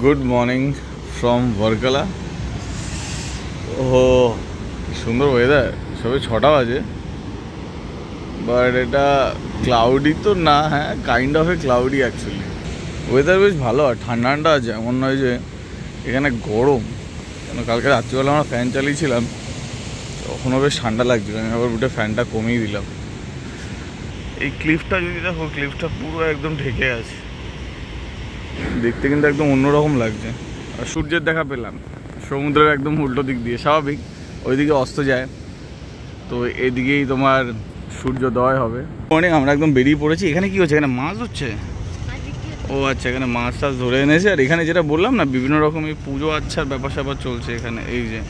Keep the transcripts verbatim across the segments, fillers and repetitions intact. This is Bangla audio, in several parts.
Good morning from Varkala. Oh सुंदर वेदार सबे छटा बजे बाट एटा क्लाउडी तो ना है kind of a cloudy actually weather बेश भलो ठंडा ठंडा आज एमन नय जे एखाने गरम केन कालके रात्रिबेला आमरा फैन चालियेछिलाम तखनो बेश ठंडा लागछिल आमि आबार उठे फैनटा कमिये दिलाम। एई क्लिफटा जोदि देखो क्लिफटा पुरो एकदम ढेके आछे देखते क्योंकि एकदम अन्यरकम लगे और सूर्यर देखा पेलाम समुद्र एकदम उल्टो दिक दिए स्वाभाविक ओइदिके अस्त जाए तो एदिकेई तोमार सूर्योदय होबे। मर्निंग आमरा एकदम बेरिये पड़ेछि। एखाने कि होच्छे एखाने माछ होच्छे ओ अच्छा एखाने माछ टाछ धरे एनेछे और एखाने जेटा बोललाम ना विभिन्न रकमेर पूजो आच्छार ब्यापार स्यापार चलछे एखाने एई जे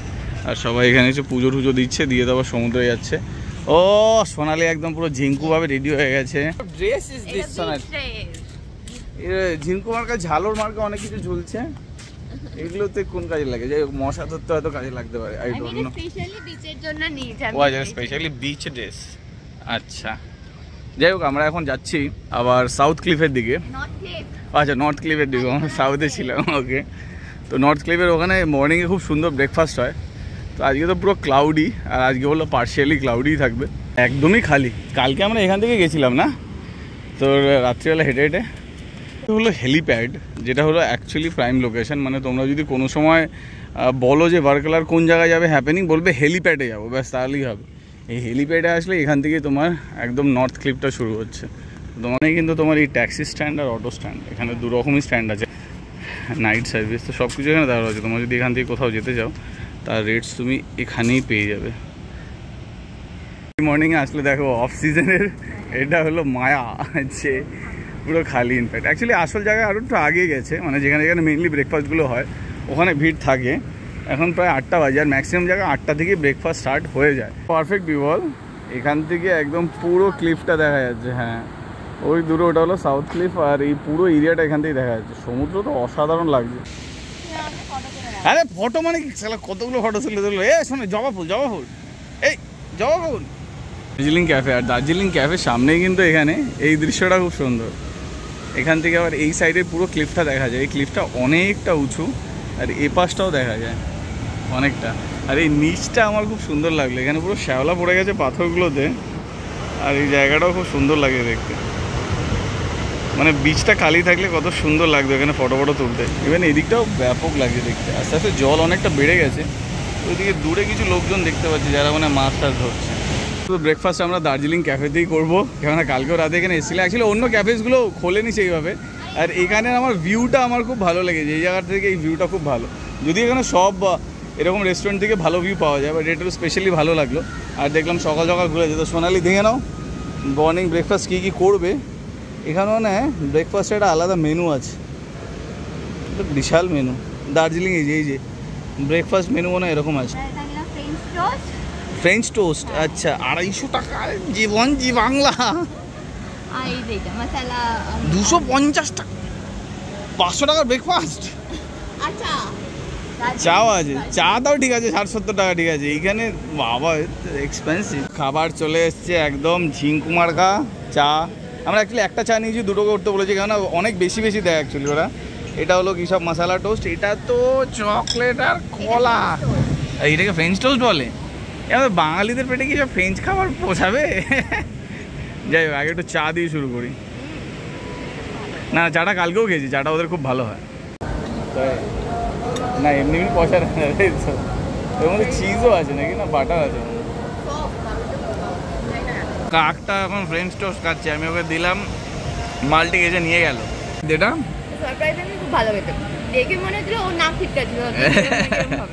और सबाई एखाने एसे पूजो टुजो दिच्छे दिए तारपर समुद्रे जाच्छे। ओ सोनाली एकदम पुरो झिंकू भावे रेडी हये गेछे। ड्रेस इज दिस सोनाली झिंकू मार्का झालोर मार्का अनेक किछु झुलछे एगुलोते कोन काजे लागे जाई मशा धरते हयतो काजे लागते पारे आई डोंट नो स्पेशালি बीचের জন্য নিয়েছি আমি। ওয়া জাস্ট স্পেশালি বিচ ড্রেস আচ্ছা যাই হোক আমরা এখন যাচ্ছি আবার সাউথ ক্লিফের দিকে। নর্থ ক্লিফ আচ্ছা নর্থ ক্লিফের দিকে আমরা সাউথে ছিলাম ওকে তো নর্থ ক্লিফের ওখানে মর্নিং এ খুব সুন্দর ব্রেকফাস্ট হয় তো আজকে তো পুরো ক্লাউডি আর আজকে হলো পার্শিয়ালি ক্লাউডি থাকবে একদমই খালি। কালকে আমরা এখান থেকে গেছিলাম না তো রাত্রিবেলা হেঁটে হেঁটে हलो हेलिपैड जेटा हलो एक्चुअली प्राइम लोकेशन मैं तुम्हारा जो को समय बोलो जो वर्कलार को जगह जाए हैपनिंग बोलो हेलिपैडे जाब बस ताली हेलिपैडे आसले एखान तुम्हार एकदम नर्थ क्लिपटा शुरू हो तुम्हें क्योंकि तुम्हारे टैक्सी स्टैंड और अटो स्टैंड एखे दो रकम स्टैंड आज नाइट सार्विस तो सब कुछ एखे दाड़ा तुम्हारा जो एखान कोथाओ जो जाओ तर रेट्स तुम एखने पे जा। मर्निंग आसले देखो अफ सीजनर एटा हलो माया जे পুরো খালি ইনফ্যাক্ট অ্যাকচুয়ালি আসল জায়গা আরও একটু আগে গেছে মানে যেখানে যেখানে মেইনলি ব্রেকফাস্টগুলো হয় ওখানে ভিড় থাকে। এখন প্রায় আটটা বাজে আর ম্যাক্সিমাম জায়গা আটটা থেকে ব্রেকফাস্ট স্টার্ট হয়ে যায়। পারফেক্ট ভিউ বল এখান থেকে একদম পুরো ক্লিফটা দেখা যাচ্ছে হ্যাঁ ওই দূরে ওটা হলো সাউথ ক্লিফ আর এই পুরো এরিয়াটা এখান থেকে দেখা যাচ্ছে সমুদ্র তো অসাধারণ লাগছে। আরে ফটো মানে কি শালা কতগুলো ফটো তুলে দিল এ শোনো জবা ফুল জবা ফুল এই জবা ফুল দার্জিলিং ক্যাফে আর দার্জিলিং ক্যাফের সামনেই কিন্তু এখানে এই দৃশ্যটা খুব সুন্দর। এখান থেকে আবার এই সাইডে পুরো ক্লিফটা দেখা যায় এই ক্লিফটা অনেকটা উঁচু আর এই পাশটাও দেখা যায় অনেকটা আর এই নিচটা আমার খুব সুন্দর লাগলো এখানে পুরো শ্যাওলা পড়ে গেছে পাথরগুলোতে আর এই জায়গাটাও খুব সুন্দর লাগে দেখতে মানে বিচটা খালি থাকলে কত সুন্দর লাগতো এখানে ফটো ফটো তুলতে ইভেন এদিকটাও ব্যাপক লাগে দেখতে। আস্তে আস্তে জল অনেকটা বেড়ে গেছে ওইদিকে দূরে কিছু লোকজন দেখতে পাচ্ছি যারা মানে মাছ টাছ ধরছে। तो ब्रेकफास्ट हमें दार्जिलिंग कैफेते ही करबो क्योंकि कालके राते एखाने एसेछिलाम एक्चुअली अन्य कैफेजगुलो खोलेनि सेइभाबे और एखाने आमार भिउटा आमार खूब भालो लेगेछे एई जायगा थेके एई भिउटा खूब भालो यदि एखाने सब एरकम रेस्टुरेंट थेके भालो भिउ पावा जाय बट एटा स्पेशালি भालो लागलो और देखलाम सकाल सकाल घुरे जेतो सोनाली देखे नाओ मर्निंग ब्रेकफास्ट की कि करबे एखानेओ ना ब्रेकफास्ट एटा आलादा मेनू आछे विशाल मेनू दार्जिलिंग एई जे एई जे ब्रेकफास्ट मेनू मने एरकम आछे फ्रेंच टोस्ट अच्छा आढ़ाईशो टाका जीवन जी बांगला आई देटा मसाला दो सौ पचास टाका पाँच सौ টাকা ব্রেকফাস্ট আচ্ছা চা আছে চা দাও ঠিক আছে साठ सत्तर টাকা ঠিক আছে এখানে বাবা এক্সপেন্সিভ খাবার চলে আসছে একদম ঝিংকুমারকা চা আমরা एक्चुअली একটা চা নিয়েছি দুটো করতে বলেছি কারণ অনেক বেশি বেশি দেয় एक्चुअली ওরা এটা হলো কি সব মশলা টোস্ট এটা তো চকলেট আর কলা এইটাকে ফ্রেঞ্চ টোস্ট বলে यार बांगाली पेटे कि सब फ्रेंच खबर पोछा जैक आगे एक चा दिए शुरू करी ना चाटा कल के खेल चाटा वो खूब भलो है ना एमनी पसा तो चीजों आछे ना कि ना बाटार आछे काकटा एखन फ्रेंच टोस्ट खाच्छे आमि ओके दिलाम मालटी एजे निये गेलो देटा सरप्राइजिंगली खूब भलो होतो देखे मने हच्छिलो ओ ना फिटकाछिलो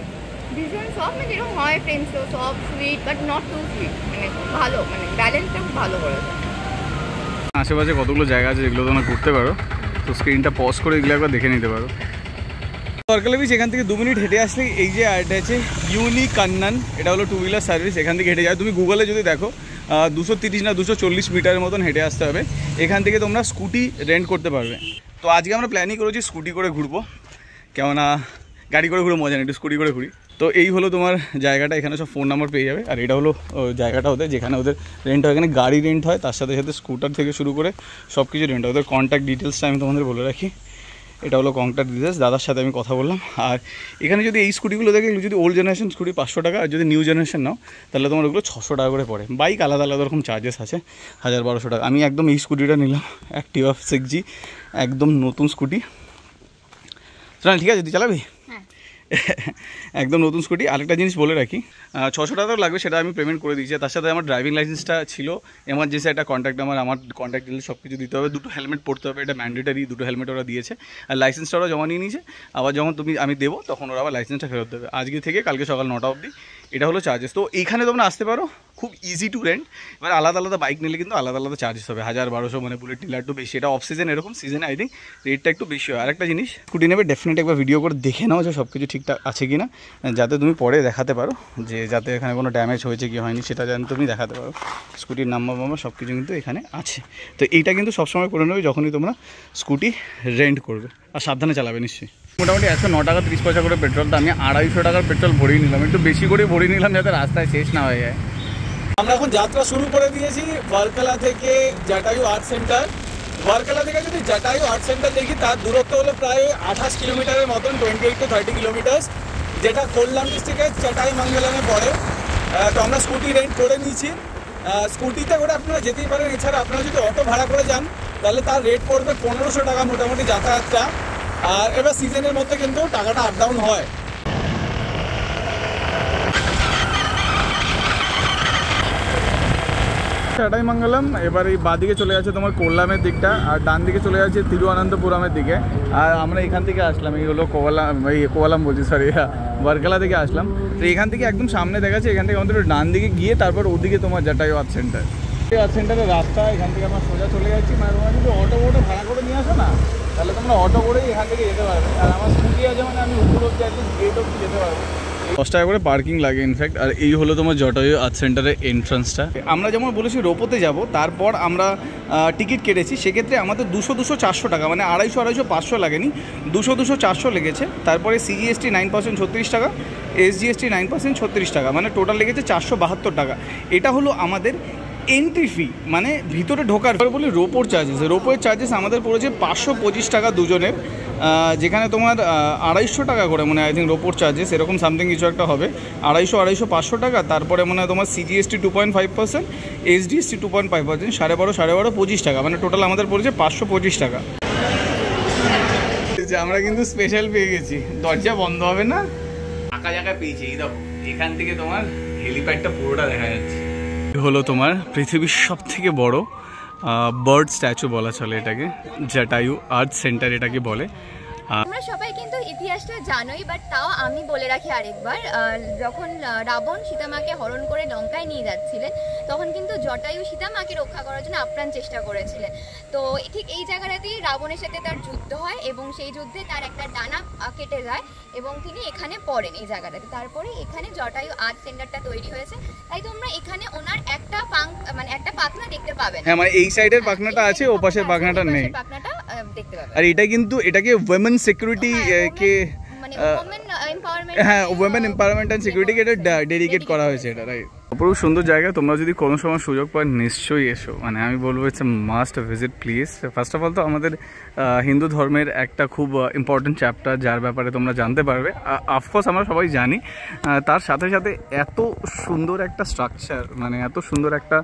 ভীষণ সফট মানে এরকম হয় French toast soft sweet but not too sweet মানে ভালো মানে ব্যালেন্সটা খুব ভালো করে দেয়। আশেপাশে কতগুলো জায়গা আছে যেগুলো তোমরা ঘুরতে পারো তো স্ক্রিনটা পজ করে এগুলো একবার দেখে নিতে পারো। সরকালে বিচ এখান থেকে দু মিনিট হেঁটে আসলে এই যে আরটা আছে ইউনি কান্নান এটা হলো টু হুইলার সার্ভিস এখান থেকে হেঁটে যায় তুমি গুগলে যদি দেখো দুশো তিরিশ না দুশো চল্লিশ মিটারের মতন হেঁটে আসতে হবে এখান থেকে তোমরা স্কুটি রেন্ট করতে পারবে। তো আজকে আমরা প্ল্যানিং করেছি স্কুটি করে ঘুরবো কেননা গাড়ি করে ঘুরে মজা নেই একটু স্কুটি করে ঘুরি। তো এই হলো তোমার জায়গাটা এখানে সব ফোন নাম্বার পেয়ে যাবে আর এটা হলো জায়গাটা ওদের যেখানে ওদের রেন্ট হয় এখানে গাড়ি রেন্ট হয় তার সাথে সাথে স্কুটার থেকে শুরু করে সব কিছু রেন্ট হয় ওদের কন্ট্যাক্ট ডিটেলসটা আমি তোমাদের বলে রাখি এটা হলো কংটার ডিজাইন। দাদার সাথে আমি কথা বললাম। আর এখানে যদি এই স্কুটিগুলো দেখে এগুলো যদি ওল্ড জেনারেশন স্কুটি পাঁচশো টাকা, আর যদি নিউ জেনারেশন নাও তাহলে তোমার ওগুলো ছশো টাকা করে পড়ে। বাইক আলাদা আলাদা রকম চার্জেস আছে, হাজার বারোশো টাকা। আমি একদম এই স্কুটিটা নিলাম, অ্যাক্টিভা সিক্স জি, একদম নতুন স্কুটি। চল ঠিক আছে, তুই চালাবি? একদম নতুন স্কুটি। আরেকটা জিনিস বলে রাখি, ছশো টাকা লাগবে, সেটা আমি পেমেন্ট করে দিয়েছি। তার সাথে আমার ড্রাইভিং লাইসেন্সটা ছিল, এমার্জেন্সি একটা কন্ট্যাক্ট আমার আমার কন্ট্যাক্ট ডিটেলস সব কিছু দিতে হবে, দুটো হেলমেট পরতে হবে, এটা ম্যান্ডেটারি, দুটো হেলমেট ওরা দিয়েছে। আর লাইসেন্সটা ওরা জমা নিয়ে নিয়েছে, আবার যখন তুমি আমি দেবো তখন ওরা আবার লাইসেন্সটা ফেরত দেবে। আজকে থেকে কালকে সকাল নটা অবধি এটা হলো চার্জেস। তো এইখানে তোমরা আসতে পারো, খুব ইজি টু রেন্ট। এবার আলাদা আলাদা বাইক নিলে কিন্তু আলাদা আলাদা চার্জেস হবে, হাজার বারোশো, মানে বুলেট নিলে একটু বেশি। এটা অফ সিজন, এরকম সিজনে আই থিঙ্ক রেটটা একটু বেশি হয়। আরেকটা জিনিস, স্কুটি নেবে ডেফিনেটলি একবার ভিডিও করে দেখে নাও যে সব কিছু ঠিকঠাক আছে কি না, যাতে তুমি পরে দেখাতে পারো যে যাতে এখানে কোনো ড্যামেজ হয়েছে কি হয়নি, সেটা যেন তুমি দেখাতে পারো। স্কুটির নাম্বার মাম্বার সব কিছু কিন্তু এখানে আছে। তো এইটা কিন্তু সবসময় করে নেবে যখনই তোমরা স্কুটি রেন্ট করবে, আর সাবধানে চালাবে নিশ্চয়ই। মোটামুটি একশো ন টাকা তিরিশ পয়সা করে পেট্রোল, তো আমি আড়াইশো টাকার পেট্রোল ভরিয়ে নিলাম, একটু বেশি করে ভরিয়ে নিলাম যাতে রাস্তায় শেষ না হয়ে যায়। আমরা এখন যাত্রা শুরু করে দিয়েছি ভারকালা থেকে জটায়ু আর্ট সেন্টার। ভারকালা থেকে যদি জটায়ু আর্ট সেন্টার দেখি তার দূরত্ব হলো প্রায় আঠাশ কিলোমিটারের মতন, twenty eight to thirty kilometres, যেটা কোল্লাম ডিস্ট্রিক্টের চটাই মঙ্গলামে পড়ে। তো আমরা স্কুটি রেন্ট করে নিয়েছি, স্কুটিতে করে আপনারা যেতেই পারেন। এছাড়া আপনারা যদি অটো ভাড়া করে যান তাহলে তার রেট পড়বে পনেরোশো টাকা মোটামুটি যাতায়াতটা। আর এবার সিজনের মধ্যে কিন্তু টাকাটা আপ ডাউন হয়। চটাই মঙ্গলম, এবার এই বাঁদিকে চলে যাচ্ছে তোমার কোল্লামের দিকটা, আর ডান দিকে চলে যাচ্ছে তিরুঅনন্তপুরমের দিকে। আর আমরা এখান থেকে আসলাম, এই হলো কোলাম, এই কোলাম বলছি সরি, ভারকালা থেকে আসলাম। তো এখান থেকে একদম সামনে দেখাচ্ছে, এখান থেকে আমাদের ডান দিকে গিয়ে তারপর ওদিকে তোমার জটায়ু আর্ট সেন্টার। আর্ট সেন্টারের রাস্তা এখান থেকে আমরা সোজা চলে যাচ্ছি। মানে তোমরা যদি অটো অটো ভাড়া করে নিয়ে আসো না তাহলে তোমরা অটো করেই এখান থেকে যেতে পারবে। আর আমার স্কুটি আছে, মানে আমি উপর অব্দি একদম গেট অব্দি যেতে পারবো, দশ টাকা করে পার্কিং লাগে ইনফ্যাক্ট। আর এই হলো তোমার জটায়ু আর্ট সেন্টারের এন্ট্রান্সটা। আমরা যেমন বলেছি রোপোতে যাব, তারপর আমরা টিকিট কেটেছি, সেক্ষেত্রে আমাদের দুশো দুশো চারশো টাকা, মানে আড়াইশো আড়াইশো পাঁচশো লাগেনি, দুশো দুশো চারশো লেগেছে। তারপরে সিজিএসটি নাইন পার্সেন্ট ছত্রিশ টাকা, এসজিএসটি নাইন পার্সেন্ট ছত্রিশ টাকা, মানে টোটাল লেগেছে চারশো বাহাত্তর টাকা। এটা হলো আমাদের এন্ট্রি ফি, মানে ভিতরে ঢোকার। পরে বলি রোপোর চার্জেস, রোপোর চার্জেস আমাদের পড়েছে পাঁচশো পঁচিশ টাকা দুজনের, যেখানে তোমার আড়াইশো টাকা করে, মানে আই থিঙ্ক রোপোর চার্জেস এরকম সামথিং কিছু একটা হবে, আড়াইশো আড়াইশো পাঁচশো টাকা। তারপরে মানে তোমার CGST two point five percent, SDST two point five percent, সাড়ে বারো সাড়ে বারো পঁচিশ টাকা, মানে টোটাল আমাদের পড়েছে পাঁচশো পঁচিশ টাকা। আমরা কিন্তু স্পেশাল পেয়ে গেছি, দরজা বন্ধ হবে না, ফাঁকা জায়গা পেয়েছি। এই দেখো এখান থেকে তোমার হেলিপ্যাডটা পুরোটা দেখা যাচ্ছে। হলো তোমার পৃথিবীর সব থেকে বড় বার্ড স্ট্যাচু বলা চলে এটাকে, জটায়ু আর্ট সেন্টার এটাকে বলে। আমরা সবাই কিন্তু ইতিহাসটা জানোই, বাট তাও আমি বলে রাখি আরেকবার। যখন রাবণ সীতামাকে হরণ করে লঙ্কায় নিয়ে যাচ্ছিলেন, তখন কিন্তু জটায়ু সীতামাকে রক্ষা করার জন্য আপ্রাণ চেষ্টা করেছিলেন। তো ঠিক এই জায়গাটাতেই রাবণের সাথে তার যুদ্ধ হয়, এবং সেই যুদ্ধে তার একটা ডানা কেটে যায় এবং তিনি এখানে পড়েন এই জায়গাটাতে। তারপরে এখানে জটায়ু আর্ট সেন্টারটা তৈরি হয়েছে, তাই তোমরা এখানে ওনার একটা পাং মানে একটা পাখনা দেখতে পাবে। হ্যাঁ, মানে এই সাইডের পাখনাটা আছে, ও পাশের পাখনাটা নেই, পাখনাটা দেখতে পাবে। আর এটা কিন্তু এটাকে উইমেন সিকিউরিটি কে, মানে উইমেন এমপাওয়ারমেন্ট, হ্যাঁ উইমেন এমপাওয়ারমেন্ট এন্ড সিকিউরিটি কে ডেডিকেট করা হয়েছে এটা, রাইট। অপরূপ সুন্দর জায়গা, তোমরা যদি কোনো সময় সুযোগ পাও নিশ্চয়ই এসো, মানে আমি বলবো it's a must visit place. First of all তো আমাদের হিন্দু ধর্মের একটা খুব ইম্পর্টেন্ট চ্যাপ্টার, যার ব্যাপারে তোমরা জানতে পারবে। অফকোর্স আমরা সবাই জানি, তার সাথে সাথে এত সুন্দর একটা স্ট্রাকচার, মানে এত সুন্দর একটা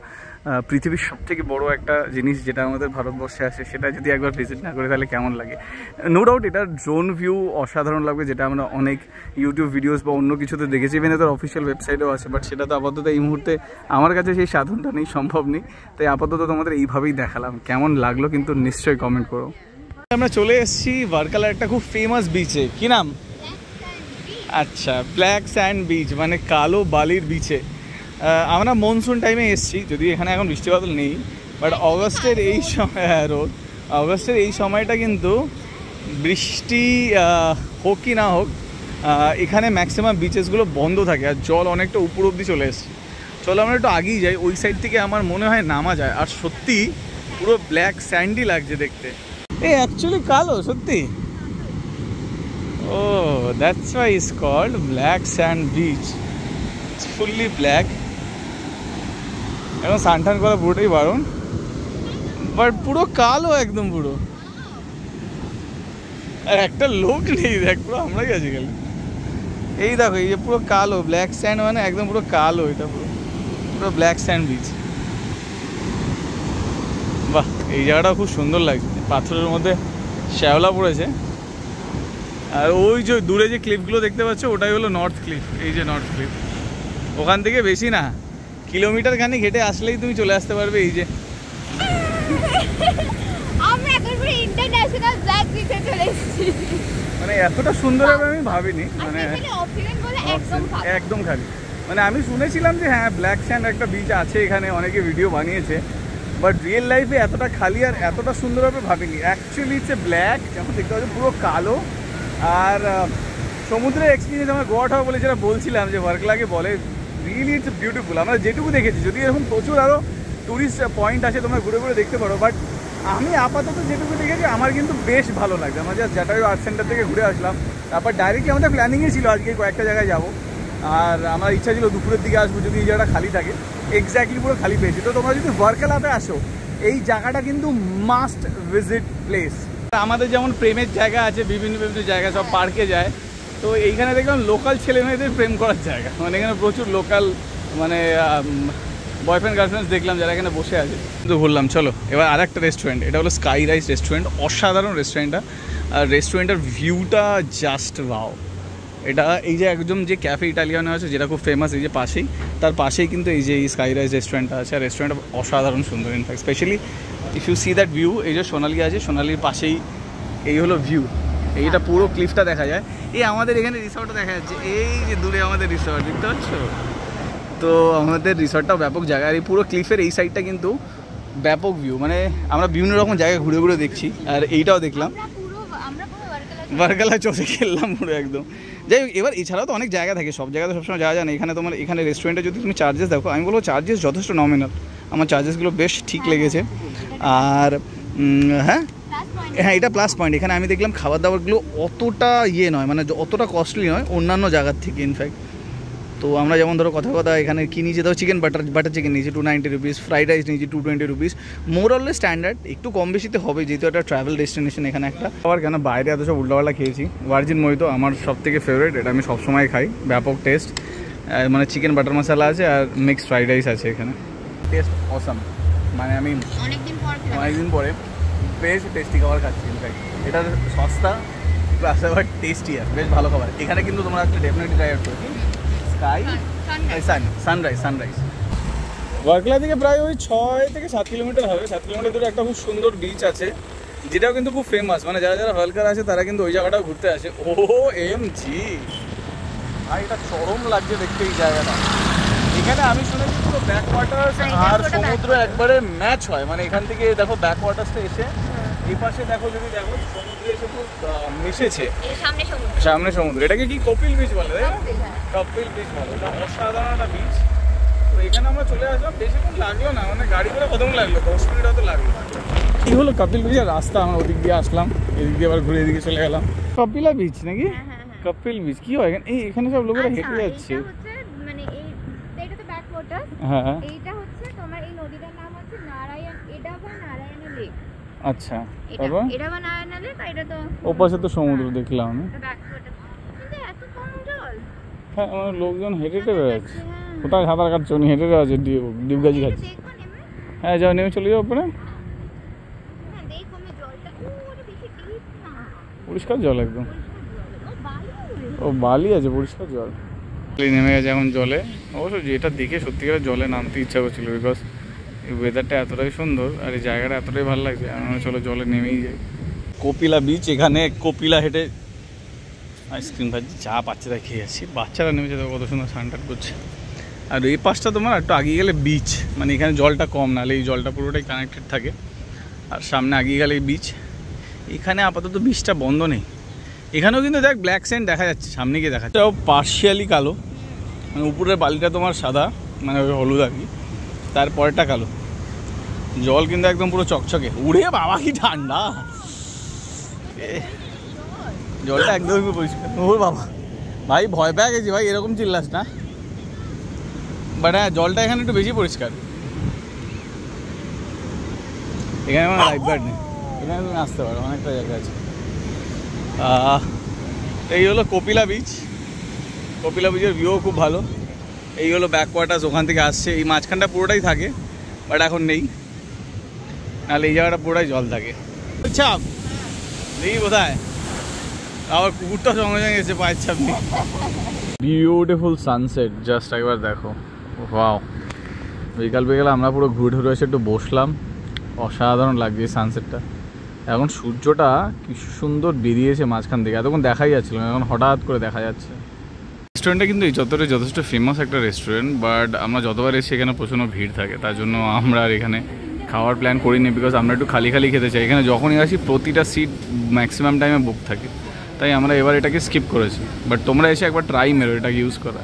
পৃথিবীর সব থেকে বড়ো একটা জিনিস যেটা আমাদের ভারতবর্ষে আসে, সেটা যদি একবার ভিজিট না করে তাহলে কেমন লাগে। নো ডাউট এটা ড্রোন ভিউ অসাধারণ লাগবে, যেটা আমরা অনেক ইউটিউব ভিডিওস বা অন্য কিছুতে দেখেছি, ইভেন তার অফিসিয়াল ওয়েবসাইটেও আছে, বাট সেটা তো আপাতত এই মুহূর্তে আমার কাছে সেই সাধনটা নেই, সম্ভব নেই। তাই আপাতত তোমাদের এইভাবেই দেখালাম, কেমন লাগলো কিন্তু নিশ্চয়ই কমেন্ট করো। আমরা চলে এসেছি ভারকালার একটা খুব ফেমাস বিচে, কি নাম? আচ্ছা, ব্ল্যাক স্যান্ড বিচ, মানে কালো বালির বিচে। আমরা মনসুন টাইমে এসেছি, যদি এখানে এখন বৃষ্টিপাতল নেই, বাট অগস্টের এই সময়, রোদ অগস্টের এই সময়টা কিন্তু বৃষ্টি হোক কি না হোক এখানে ম্যাক্সিমাম বিচেসগুলো বন্ধ থাকে, আর জল অনেকটা উপর অব্দি চলে এসেছে। চলো আমরা একটু আগেই যাই, ওই সাইড থেকে আমার মনে হয় নামা যায়। আর সত্যি পুরো ব্ল্যাক স্যান্ডই লাগছে দেখতে, এ অ্যাকচুয়ালি কালো সত্যি। Oh that's why it's called black sand beach, fully black. এখন সানটান করা পুরোটাই বারণ, বাট পুরো কালো একদম পুরো। একটা লোক নেই, দেখ পুরো আমরা গেছি খালি। এই দেখো এই পুরো কালো ব্ল্যাক স্যান্ড, মানে একদম পুরো কালো, এটা পুরো পুরো ব্ল্যাক স্যান্ড বিচ। বাহ, এই জায়গাটা খুব সুন্দর লাগছে, পাথরের মধ্যে শ্যাওলা পড়েছে। আর ওই যে দূরে যে ক্লিপগুলো দেখতে পাচ্ছ ওটাই হলো নর্থ ক্লিপ, এই যে নর্থ ক্লিপ। ওখান থেকে বেশি না কিলোমিটার খানিক হেঁটে আসলেই তুমি চলে আসতে পারবে। এই যে আমরা এখন পুরো ইন্টারন্যাশনাল ব্ল্যাক বিচে চলে এসেছি, মানে এতটা সুন্দর হবে আমি ভাবিনি। মানে অক্সিজেন বলে একদম খালি, একদম খালি। মানে আমি শুনেছিলাম যে হ্যাঁ ব্ল্যাক স্যান্ড একটা বিচ আছে এখানে, অনেকে ভিডিও বানিয়েছে, বাট রিয়েল লাইফে এতটা খালি আর এতটা সুন্দর হবে ভাবিনি। অ্যাকচুয়ালি ইটস এ ব্ল্যাক, যেমন দেখতে পাচ্ছ পুরো কালো। আর সমুদ্রের এক্সপিরিয়েন্স আমার গোয়াটা বলে যেটা বলছিলাম যে ভার্কলাকে বলে, রিয়েলি ইটস বিউটিফুল। আমরা যেটুকু দেখেছি, যদি এরকম প্রচুর আরও টুরিস্ট পয়েন্ট আছে তোমরা ঘুরে ঘুরে দেখতে পারো, বাট আমি আপাতত যেটুকু দেখেছি আমার কিন্তু বেশ ভালো লাগছে। আমরা জাস্ট জাটায়ু আর্ট সেন্টার থেকে ঘুরে আসলাম, তারপর ডাইরেক্টলি আমাদের প্ল্যানিংয়ে ছিল আজকে কয়েকটা জায়গায় যাবো, আর আমার ইচ্ছা ছিল দুপুরের দিকে আসবো যদি এই জায়গাটা খালি থাকে। এক্স্যাক্টলি পুরো খালি পেয়েছি। তো তোমরা যদি ভার্কালাতে আসো, এই জায়গাটা কিন্তু মাস্ট ভিজিট প্লেস। আমাদের যেমন প্রেমের জায়গা আছে, বিভিন্ন বিভিন্ন জায়গা সব পার্কে যায়, তো এইখানে দেখলাম লোকাল ছেলে মেয়েদের প্রেম করার জায়গা। মানে এখানে প্রচুর লোকাল মানে বয়ফ্রেন্ড গার্লফ্রেন্ডস দেখলাম যারা এখানে বসে আছে। তো বললাম চলো এবার আর একটা রেস্টুরেন্ট, এটা হলো স্কাই রাইজ রেস্টুরেন্ট। অসাধারণ রেস্টুরেন্টটা, আর রেস্টুরেন্টের ভিউটা জাস্ট ওয়াও। এটা এই যে একদম যে ক্যাফে ইটালিয়ানো আছে যেটা খুব ফেমাস, এই যে পাশেই, তার পাশেই কিন্তু এই যে স্কাই রাইজ রেস্টুরেন্টটা আছে। আর রেস্টুরেন্ট অসাধারণ সুন্দর, in fact specially if you see that view. এই যে সোনালি আছে, সোনালির পাশেই এই হলো ভিউ, এইটা পুরো ক্লিফটা দেখা যায়। এই আমাদের এখানে রিসর্টটা দেখা যাচ্ছে, এই যে দূরে আমাদের রিসর্ট দেখতে পাচ্ছ। তো আমাদের রিসর্টটাও ব্যাপক জায়গা, আর এই পুরো ক্লিফের এই সাইডটা কিন্তু ব্যাপক ভিউ। মানে আমরা বিভিন্ন রকম জায়গায় ঘুরে ঘুরে দেখছি, আর এইটাও দেখলাম ভার্কালা চলে খেললাম পুরো একদম। যাই হোক, এবার এছাড়াও তো অনেক জায়গা থাকে, সব জায়গাতে সবসময় যাওয়া যায় না। এখানে তোমার এখানে রেস্টুরেন্টে যদি তুমি চার্জেস দেখো, আমি বলবো চার্জেস যথেষ্ট নমিনাল। আমার চার্জেসগুলো বেশ ঠিক লেগেছে। আর হ্যাঁ হ্যাঁ এটা প্লাস পয়েন্ট, এখানে আমি দেখলাম খাবার দাবারগুলো অতটা ইয়ে নয়, মানে অতটা কস্টলি নয় অন্যান্য জায়গার থেকে। ইনফ্যাক্ট তো আমরা যেমন ধরো কথা কথা এখানে কী নিয়েছি, ধরো চিকেন বাটার বাটার চিকেন নিয়েছি two ninety rupees, fried rice নিয়েছি টু টোয়েন্টি রুপিস। মোরালে স্ট্যান্ডার্ড, একটু কম বেশিতে হবে যেহেতু একটা ট্রাভেল ডেস্টিনেশন এখানে একটা। আবার কেন বাইরে এত সব উল্টাওয়ালা খেয়েছি। ভার্জিন মোহিতো আমার সব থেকে ফেভারিট, এটা আমি সবসময় খাই, ব্যাপক টেস্ট। মানে চিকেন বাটার মশালা আছে আর মিক্সড ফ্রাইড রাইস আছে এখানে, টেস্ট অসাম। মানে আমি অনেকদিন পর অনেকদিন পরে বেশ টেস্টি খাবার খাচ্ছি। ইনফ্যাক্ট এটা সস্তা প্লাস আবার টেস্টি, আর বেশ ভালো খাবার। এখানে কিন্তু তোমরা একটা ডেফিনেটলি ট্রাই আউট করছি সানরাইজ সানরাইজ। ভার্কলা থেকে প্রায় ওই ছয় থেকে সাত কিলোমিটার হবে, সাত কিলোমিটার দূরে একটা খুব সুন্দর বিচ আছে যেটাও কিন্তু খুব ফেমাস। মানে যারা যারা ভার্কলা আছে তারা কিন্তু ওই জায়গাটাও ঘুরতে আসে। ও এম জি ভাই, এটা চরম লাগছে দেখতে এই জায়গাটা। এখানে আমি শুনেছি পুরো ব্যাক ওয়াটার্স আর সমুদ্র একবারে ম্যাচ হয়। মানে এখান থেকে দেখো ব্যাক ওয়াটার্সটা এসে এই পাশে দেখো, যদি দেখো সমুদ্র এসে খুব মিশেছে, সামনে সমুদ্র। এটাকে কি কপিল বিচ বলে? কপিল বিচ বলে, এটা অসাধারণ একটা বিচ। তো এখানে আমরা চলে আসলাম, বেশিক্ষণ লাগলো না, মানে গাড়ি করে কদম লাগলো, দশ মিনিট হয়তো লাগলো। এই হলো কপিল বিচের রাস্তা, আমরা ওদিক দিয়ে আসলাম, এদিক দিয়ে আবার ঘুরে এদিকে চলে গেলাম। কপিলা বিচ নাকি কপিল বিচ কি হয় এখানে? এই এখানে সব লোকেরা হেঁটে যাচ্ছে। হ্যাঁ এইটা হচ্ছে তোমার এই নদীটার নাম হচ্ছে নারায়ণ, এটা বা নারায়ণ লেক। আচ্ছা, তারপর এটা বা নারায়ণ লেক, এটা তো ওপাশে তো সমুদ্র দেখলাম আমি। কিন্তু এত কম জল, হ্যাঁ আমার লোকজন হেঁটে হেঁটে যাচ্ছে, ওটা সাঁতার কাটছে, উনি হেঁটে যাচ্ছে, ডিপগাজি খাচ্ছে। হ্যাঁ যাও, নেমে চলে যাও ওপরে। না দেখো আমি জলটা ওটা বেশি ডিপ না, পরিষ্কার জল একদম। ও বালি আছে, পরিষ্কার জল। নেমে গেছে এখন জলে। অবশ্য যেটা দেখে সত্যিকার জলে নামতে ইচ্ছা করছিল, বিকজ এই ওয়েদারটা এতটাই সুন্দর আর এই জায়গাটা এতটাই ভালো লাগছে। আমি চলো জলে নেমেই যাই। কপিলা বিচ, এখানে কপিলা হেঁটে আইসক্রিম খাচ্ছি, চা বাচ্চারা খেয়ে আসছি। বাচ্চারা নেমেছে তো কত সুন্দর সানটান করছে। আর এই পাশটা তোমার একটু আগিয়ে গেলে বিচ, মানে এখানে জলটা কম, নাহলে এই জলটা পুরোটাই কানেক্টেড থাকে। আর সামনে আগিয়ে গেলে এই বিচ। এখানে আপাতত বিচটা বন্ধ নেই, এখানেও কিন্তু দেখ ব্ল্যাক স্যান্ড দেখা যাচ্ছে, সামনে গিয়ে দেখা যাচ্ছে। পার্শিয়ালি কালো, মানে উপরের বালিটা তোমার সাদা, মানে হলুদ আর কি, তারপরেরটা কালো। জল কিন্তু একদম পুরো চকচকে। উড়ে বাবা কি ঠান্ডা, জলটা একদমই পরিষ্কার। ওর বাবা ভাই ভয় পেয়ে গেছি ভাই, এরকম চিল্লাস না। বাট হ্যাঁ জলটা এখানে একটু বেশি পরিষ্কার। এখানে আমার লাইফ গার্ড নেই, এখানে তুমি আসতে পারো, অনেকটা জায়গা আছে। এই হলো কপিলা বিচ। কপিলা বিচের ভিউ খুব ভালো। এই হলো ব্যাক ওয়াটার্স ওখান থেকে আসছে। এই মাঝখানটা পুরোটাই থাকে, বাট এখন নেই, নাহলে এই জায়গাটা পুরোটাই জল থাকে। ছাপ নেই বোধহয়, আবার কুকুরটা সঙ্গে সঙ্গে এসে পায়ের ছাপ নেই। বিউটিফুল সানসেট, জাস্ট একবার দেখো। ওয়াও, বিকাল বিকাল আমরা পুরো ঘুরে ঘুরে এসে একটু বসলাম, অসাধারণ লাগছে এই সানসেটটা। এখন সূর্যটা কি সুন্দর বেরিয়েছে মাঝখান থেকে, এতক্ষণ দেখাই যাচ্ছিল, এখন হঠাৎ করে দেখা যাচ্ছে। রেস্টুরেন্টটা কিন্তু এই চত্বরে যথেষ্ট ফেমাস একটা রেস্টুরেন্ট, বাট আমরা যতবার এসে এখানে প্রচণ্ড ভিড় থাকে, তার জন্য আমরা আর এখানে খাওয়ার প্ল্যান করিনি, বিকজ আমরা একটু খালি খালি খেতে চাই। এখানে যখনই আসি প্রতিটা সিট ম্যাক্সিমাম টাইমে বুক থাকে, তাই আমরা এবার এটাকে স্কিপ করেছি। বাট তোমরা এসে একবার ট্রাই মেরো এটা ইউজ করা।